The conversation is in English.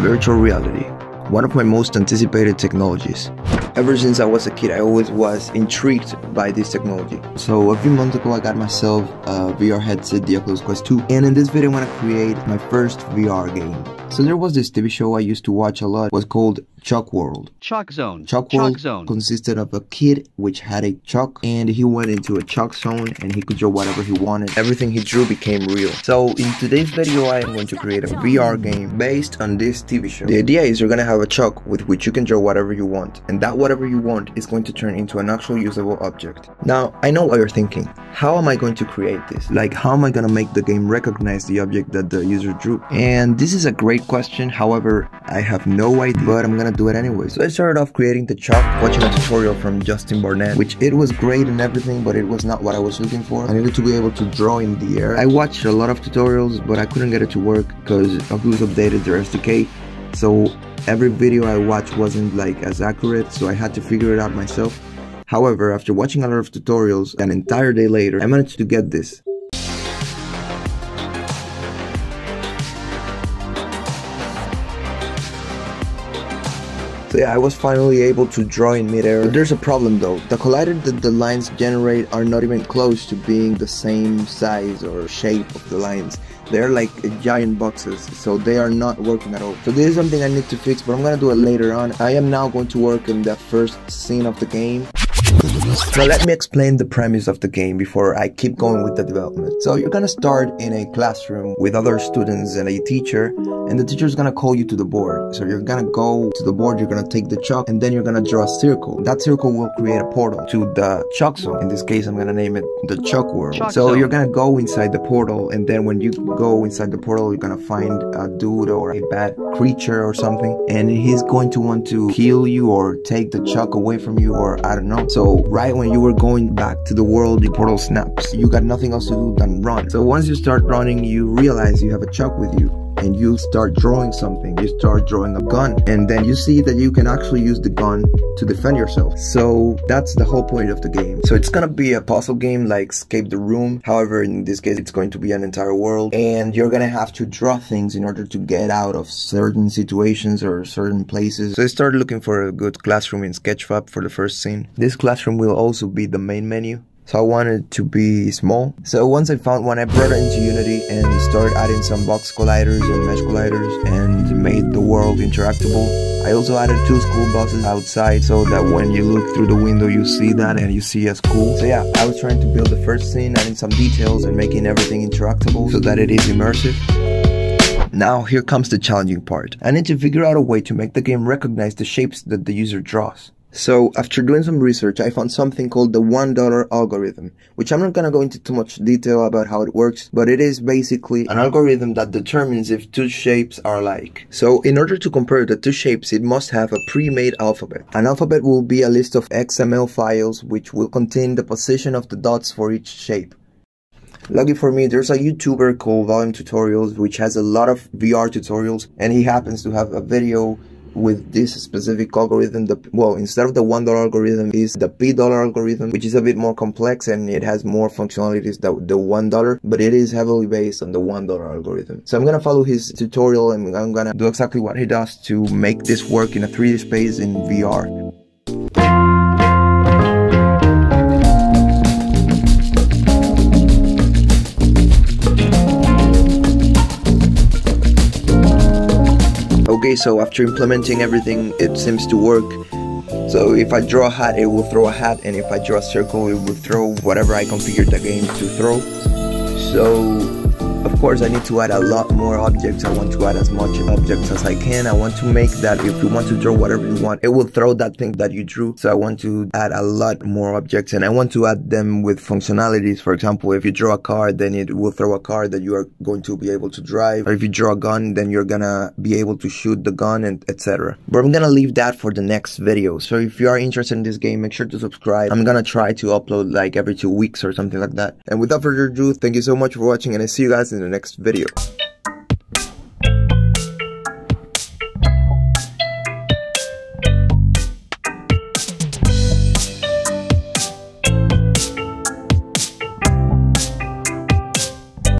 Virtual reality, one of my most anticipated technologies. Ever since I was a kid, I always was intrigued by this technology. So a few months ago, I got myself a VR headset, the Oculus Quest 2, and in this video, I want to create my first VR game. So there was this TV show I used to watch a lot. It was called ChalkZone. ChalkZone consisted of a kid which had a chalk, and he went into a chalk zone and he could draw whatever he wanted. Everything he drew became real. So in today's video, I am going to create a VR game based on this TV show. The idea is you're going to have a chalk with which you can draw whatever you want, and that whatever you want is going to turn into an actual usable object. Now, I know what you're thinking. How am I going to create this? Like, how am I going to make the game recognize the object that the user drew? And this is a great question, however, I have no idea, but I'm gonna do it anyway. So I started off creating the chalk, watching a tutorial from Justin Barnett, which it was great and everything, but it was not what I was looking for. I needed to be able to draw in the air. I watched a lot of tutorials, but I couldn't get it to work because Oculus updated their SDK, so every video I watched wasn't like as accurate, so I had to figure it out myself. However, after watching a lot of tutorials, an entire day later, I managed to get this. So yeah, I was finally able to draw in midair. But there's a problem though. The collider that the lines generate are not even close to being the same size or shape of the lines. They're like giant boxes, so they are not working at all. So this is something I need to fix, but I'm gonna do it later on. I am now going to work in the first scene of the game. Now let me explain the premise of the game before I keep going with the development. So you're gonna start in a classroom with other students and a teacher, and the teacher is gonna call you to the board. So you're gonna go to the board, you're gonna take the chalk, and then you're gonna draw a circle. That circle will create a portal to the chalk zone. In this case, I'm gonna name it the chalk world. So you're gonna go inside the portal, and then when you go inside the portal, you're gonna find a dude or a bad creature or something, and he's going to want to kill you or take the chalk away from you, or I don't know. So right when you were going back to the world, the portal snaps. You got nothing else to do than run. So once you start running, you realize you have a chalk with you, and you start drawing something. You start drawing a gun, and then you see that you can actually use the gun to defend yourself. So that's the whole point of the game. So it's gonna be a puzzle game like Escape the Room. However, in this case, it's going to be an entire world, and you're gonna have to draw things in order to get out of certain situations or certain places. So I started looking for a good classroom in Sketchfab for the first scene. This classroom will also be the main menu. So I wanted to be small. So once I found one, I brought it into Unity and started adding some box colliders and mesh colliders and made the world interactable. I also added two school buses outside so that when you look through the window, you see that and you see a school. So yeah, I was trying to build the first scene, adding some details and making everything interactable so that it is immersive. Now here comes the challenging part. I need to figure out a way to make the game recognize the shapes that the user draws. So after doing some research, I found something called the $1 algorithm, which I'm not gonna go into too much detail about how it works, but it is basically an algorithm that determines if two shapes are alike. So in order to compare the two shapes, it must have a pre-made alphabet. An alphabet will be a list of XML files which will contain the position of the dots for each shape. Lucky for me, there's a YouTuber called Volumetutorials, which has a lot of VR tutorials, and he happens to have a video with this specific algorithm. Well, instead of the $1 algorithm is the P dollar algorithm, which is a bit more complex and it has more functionalities than the $1, but it is heavily based on the $1 algorithm. So I'm gonna follow his tutorial and I'm gonna do exactly what he does to make this work in a 3D space in VR. Okay, so after implementing everything, it seems to work. So if I draw a hat, it will throw a hat, and if I draw a circle, it will throw whatever I configured the game to throw. So of course I need to add a lot more objects. I want to add as much objects as I can. I want to make that if you want to draw whatever you want, it will throw that thing that you drew. So I want to add a lot more objects, and I want to add them with functionalities. For example, if you draw a car, then it will throw a car that you are going to be able to drive, or if you draw a gun, then you're gonna be able to shoot the gun, and etc. But I'm gonna leave that for the next video. So if you are interested in this game, make sure to subscribe. I'm gonna try to upload like every 2 weeks or something like that. And without further ado, thank you so much for watching, and I see you guys in the next video.